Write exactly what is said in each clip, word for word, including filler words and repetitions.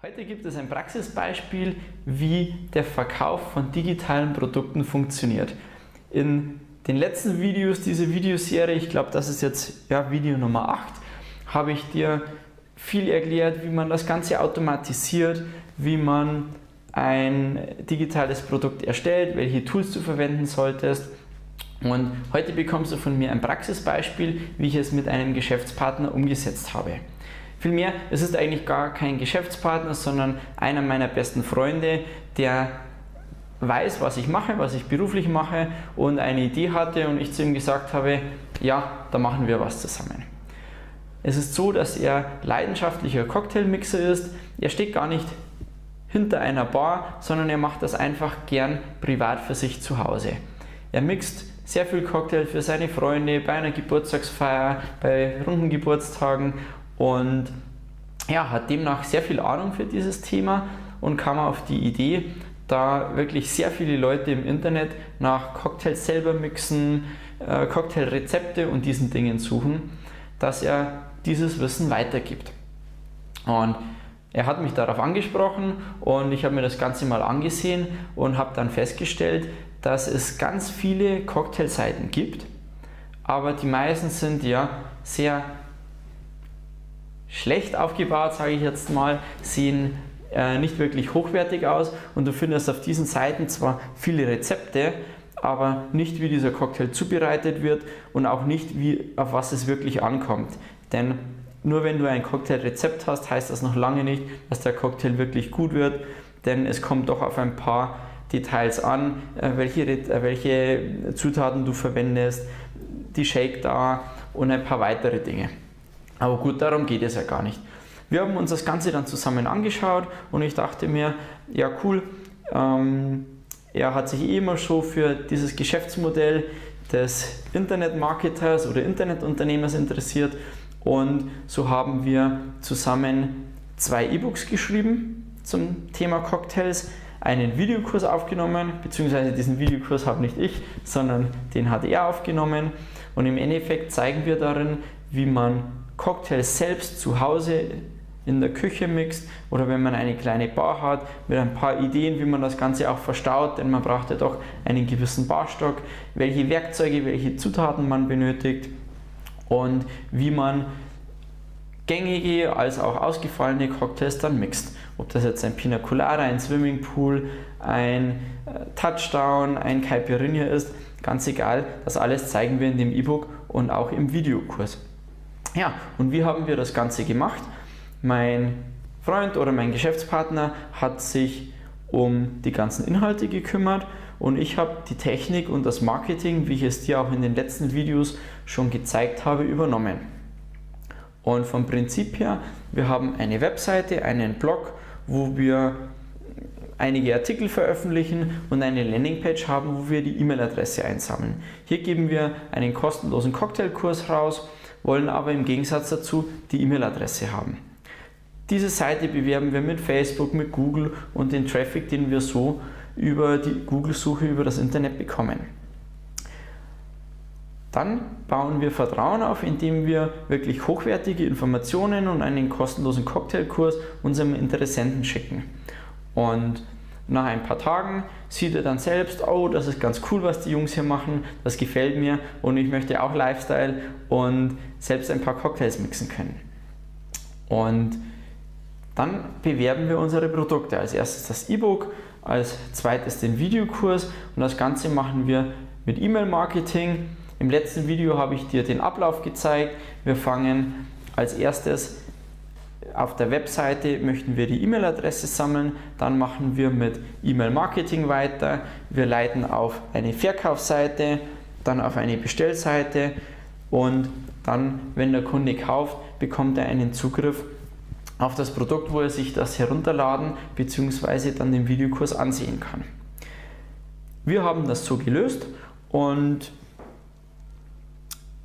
Heute gibt es ein Praxisbeispiel, wie der Verkauf von digitalen Produkten funktioniert. In den letzten Videos dieser Videoserie, ich glaube, das ist jetzt ja, Video Nummer acht, habe ich dir viel erklärt, wie man das Ganze automatisiert, wie man ein digitales Produkt erstellt, welche Tools du verwenden solltest. Und heute bekommst du von mir ein Praxisbeispiel, wie ich es mit einem Geschäftspartner umgesetzt habe. Vielmehr, es ist eigentlich gar kein Geschäftspartner, sondern einer meiner besten Freunde, der weiß, was ich mache, was ich beruflich mache und eine Idee hatte und ich zu ihm gesagt habe, ja, da machen wir was zusammen. Es ist so, dass er leidenschaftlicher Cocktailmixer ist. Er steht gar nicht hinter einer Bar, sondern er macht das einfach gern privat für sich zu Hause. Er mixt sehr viel Cocktail für seine Freunde, bei einer Geburtstagsfeier, bei runden Geburtstagen. Und ja, hat demnach sehr viel Ahnung für dieses Thema und kam auf die Idee, da wirklich sehr viele Leute im Internet nach Cocktails selber mixen, äh, Cocktailrezepte und diesen Dingen suchen, dass er dieses Wissen weitergibt. Und er hat mich darauf angesprochen und ich habe mir das Ganze mal angesehen und habe dann festgestellt, dass es ganz viele Cocktailseiten gibt, aber die meisten sind ja sehr schlecht aufgebaut, sage ich jetzt mal, sehen äh, nicht wirklich hochwertig aus und du findest auf diesen Seiten zwar viele Rezepte, aber nicht wie dieser Cocktail zubereitet wird und auch nicht wie, auf was es wirklich ankommt. Denn nur wenn du ein Cocktailrezept hast, heißt das noch lange nicht, dass der Cocktail wirklich gut wird, denn es kommt doch auf ein paar Details an, äh, welche, äh, welche Zutaten du verwendest, die Shake da und ein paar weitere Dinge. Aber gut, darum geht es ja gar nicht. Wir haben uns das Ganze dann zusammen angeschaut und ich dachte mir, ja cool, ähm, er hat sich eh immer schon für dieses Geschäftsmodell des Internetmarketers oder Internetunternehmers interessiert und so haben wir zusammen zwei E-Books geschrieben zum Thema Cocktails, einen Videokurs aufgenommen, beziehungsweise diesen Videokurs habe nicht ich, sondern den hat er aufgenommen und im Endeffekt zeigen wir darin, wie man Cocktails selbst zu Hause in der Küche mixt oder wenn man eine kleine Bar hat, mit ein paar Ideen, wie man das Ganze auch verstaut, denn man braucht ja doch einen gewissen Barstock, welche Werkzeuge, welche Zutaten man benötigt und wie man gängige als auch ausgefallene Cocktails dann mixt. Ob das jetzt ein Pina Colada, ein Swimmingpool, ein Touchdown, ein Caipirinha ist, ganz egal, das alles zeigen wir in dem E-Book und auch im Videokurs. Ja, und wie haben wir das Ganze gemacht? Mein Freund oder mein Geschäftspartner hat sich um die ganzen Inhalte gekümmert und ich habe die Technik und das Marketing, wie ich es dir auch in den letzten Videos schon gezeigt habe, übernommen. Und vom Prinzip her, wir haben eine Webseite, einen Blog, wo wir einige Artikel veröffentlichen und eine Landingpage haben, wo wir die E-Mail-Adresse einsammeln. Hier geben wir einen kostenlosen Cocktailkurs raus, wollen aber im Gegensatz dazu die E-Mail-Adresse haben. Diese Seite bewerben wir mit Facebook, mit Google und den Traffic, den wir so über die Google-Suche, über das Internet bekommen. Dann bauen wir Vertrauen auf, indem wir wirklich hochwertige Informationen und einen kostenlosen Cocktailkurs unserem Interessenten schicken. Und nach ein paar Tagen sieht er dann selbst, oh, das ist ganz cool, was die Jungs hier machen, das gefällt mir und ich möchte auch Lifestyle und selbst ein paar Cocktails mixen können. Und dann bewerben wir unsere Produkte. Als erstes das E-Book, als zweites den Videokurs und das Ganze machen wir mit E-Mail-Marketing. Im letzten Video habe ich dir den Ablauf gezeigt. Wir fangen als erstes auf der Webseite möchten wir die E-Mail-Adresse sammeln, dann machen wir mit E-Mail-Marketing weiter, wir leiten auf eine Verkaufsseite, dann auf eine Bestellseite und dann, wenn der Kunde kauft, bekommt er einen Zugriff auf das Produkt, wo er sich das herunterladen bzw. dann den Videokurs ansehen kann. Wir haben das so gelöst und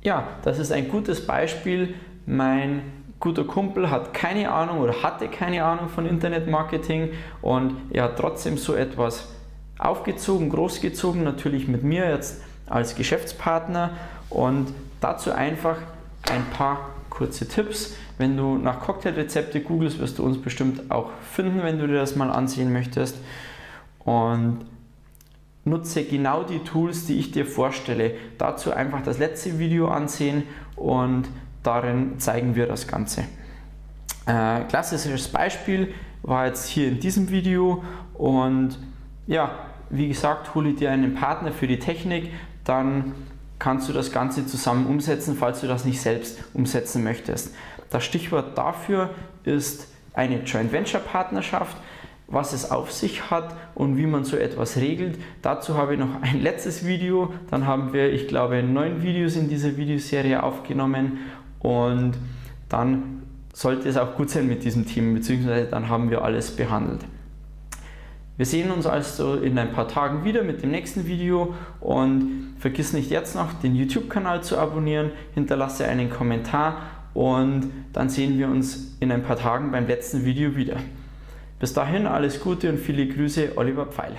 ja, das ist ein gutes Beispiel. Mein guter Kumpel hat keine Ahnung oder hatte keine Ahnung von Internetmarketing und er hat trotzdem so etwas aufgezogen, großgezogen, natürlich mit mir jetzt als Geschäftspartner und dazu einfach ein paar kurze Tipps, Wenn du nach Cocktailrezepte googelst, wirst du uns bestimmt auch finden, wenn du dir das mal ansehen möchtest. Und nutze genau die Tools, die ich dir vorstelle. Dazu einfach das letzte Video ansehen und darin zeigen wir das Ganze. Äh, klassisches Beispiel war jetzt hier in diesem Video und ja, wie gesagt, hole dir einen Partner für die Technik, dann kannst du das Ganze zusammen umsetzen, falls du das nicht selbst umsetzen möchtest. Das Stichwort dafür ist eine Joint Venture Partnerschaft, was es auf sich hat und wie man so etwas regelt. Dazu habe ich noch ein letztes Video, dann haben wir, ich glaube, neun Videos in dieser Videoserie aufgenommen und dann sollte es auch gut sein mit diesem Thema, beziehungsweise dann haben wir alles behandelt. Wir sehen uns also in ein paar Tagen wieder mit dem nächsten Video und vergiss nicht jetzt noch den YouTube-Kanal zu abonnieren, hinterlasse einen Kommentar und dann sehen wir uns in ein paar Tagen beim letzten Video wieder. Bis dahin alles Gute und viele Grüße, Oliver Pfeil.